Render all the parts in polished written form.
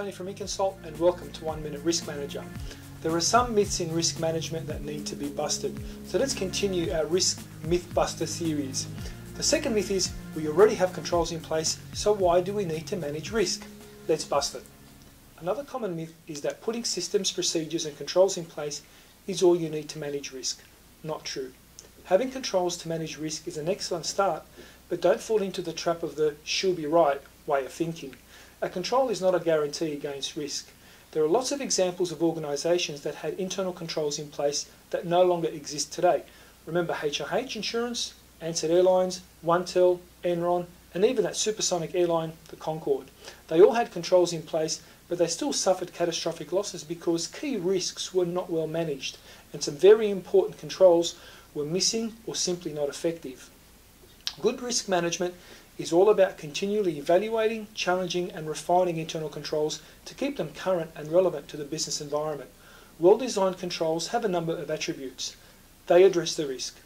Tony from InConsult, and welcome to 1 Minute Risk Manager. There are some myths in risk management that need to be busted, so let's continue our risk mythbuster series. The second myth is we already have controls in place, so why do we need to manage risk? Let's bust it. Another common myth is that putting systems, procedures and controls in place is all you need to manage risk. Not true. Having controls to manage risk is an excellent start, but don't fall into the trap of the she'll be right way of thinking. A control is not a guarantee against risk. There are lots of examples of organisations that had internal controls in place that no longer exist today. Remember HIH Insurance, Ansett Airlines, OneTel, Enron, and even that supersonic airline, the Concorde. They all had controls in place, but they still suffered catastrophic losses because key risks were not well managed, and some very important controls were missing or simply not effective. Good risk management is all about continually evaluating, challenging and refining internal controls to keep them current and relevant to the business environment. Well-designed controls have a number of attributes. They address the risk.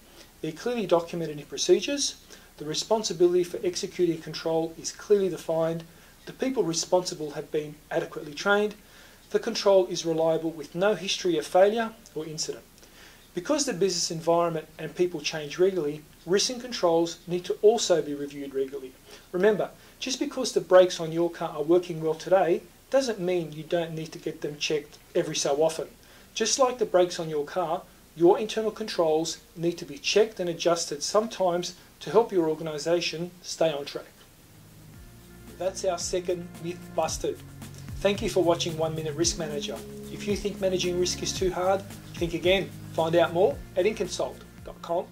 They're clearly documented in procedures. The responsibility for executing control is clearly defined. The people responsible have been adequately trained. The control is reliable with no history of failure or incident. Because the business environment and people change regularly, risks and controls need to also be reviewed regularly. Remember, just because the brakes on your car are working well today doesn't mean you don't need to get them checked every so often. Just like the brakes on your car, your internal controls need to be checked and adjusted sometimes to help your organisation stay on track. That's our second myth busted. Thank you for watching 1 Minute Risk Manager. If you think managing risk is too hard, think again. Find out more at inconsult.com.au.